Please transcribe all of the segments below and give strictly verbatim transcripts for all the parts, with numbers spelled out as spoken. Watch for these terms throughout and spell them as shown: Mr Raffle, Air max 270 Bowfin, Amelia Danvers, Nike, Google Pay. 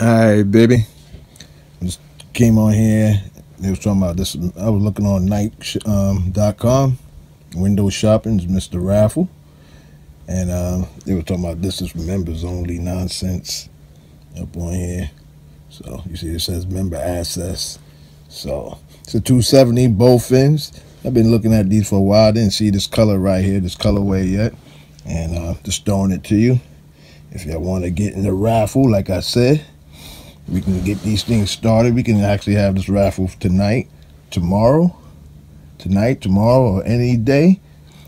Alright, baby. Just came on here. They was talking about this. I was looking on Nike dot com. Um, window shopping is Mister Raffle. And uh, they were talking about this is members only nonsense up on here. So you see it says member access. So it's a two seventy Bowfins. I've been looking at these for a while. I didn't see this color right here, this colorway yet. And uh, just throwing it to you. If y'all want to get in the raffle, like I said, we can get these things started. We can actually have this raffle tonight, tomorrow, tonight, tomorrow, or any day.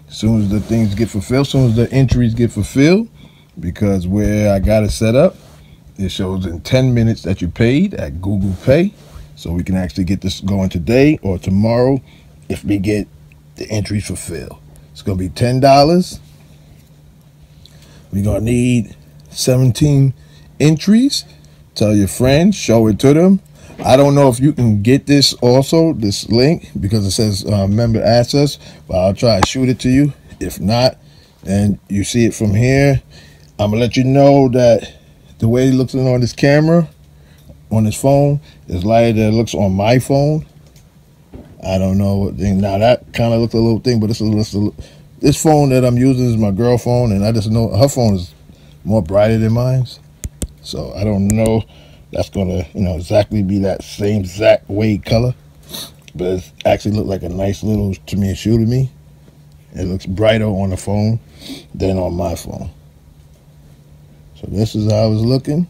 As soon as the things get fulfilled, as soon as the entries get fulfilled, because where I got it set up, it shows in ten minutes that you paid at Google Pay. So we can actually get this going today or tomorrow if we get the entries fulfilled. It's going to be ten dollars. We're going to need seventeen entries. Tell your friends, show it to them. I don't know if you can get this also, this link, because it says uh, member access, but I'll try to shoot it to you. If not, and you see it from here, I'm gonna let you know that the way it looks on this camera, on this phone, is lighter than it looks on my phone. I don't know what thing. Now that kind of looks a little thing, but it's a little, this phone that I'm using is my girl phone, and I just know her phone is more brighter than mine. So I don't know that's gonna, you know, exactly be that same exact way color, but it actually looked like a nice little, to me, shoe to me. It looks brighter on the phone than on my phone. So this is how I was looking.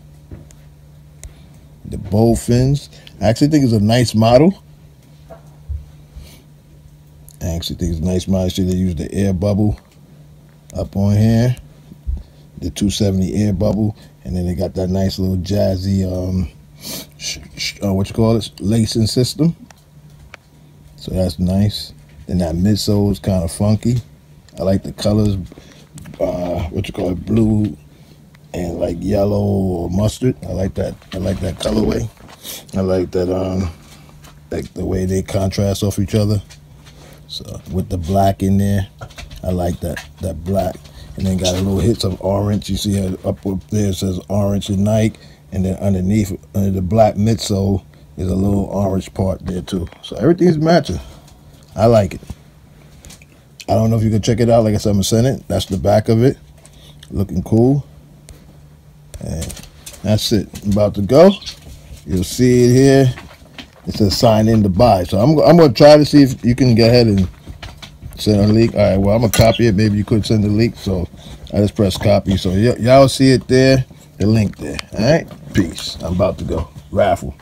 The Bowfins. I actually think it's a nice model. I actually think it's a nice model. See, they use the air bubble up on here. The two seventy air bubble. And then they got that nice little jazzy, um, sh sh uh, what you call it, lacing system. So that's nice. Then that midsole is kind of funky. I like the colors, uh, what you call it, blue and like yellow or mustard. I like that. I like that colorway. I like that, um, like the way they contrast off each other. So with the black in there, I like that that black. And then got a little hits of orange. You see it up, up there, it says orange and Nike. And then underneath, under the black midsole, is a little orange part there too. So everything's matching. I like it. I don't know if you can check it out. Like I said, I'm going to send it. That's the back of it. Looking cool. And that's it. I'm about to go. You'll see it here. It says sign in to buy. So I'm, I'm going to try to see if you can go ahead and send a link. All right, well, I'm going to copy it. Maybe you could send a link. So I just press copy. So y'all see it there, the link there. All right, peace. I'm about to go. Raffle.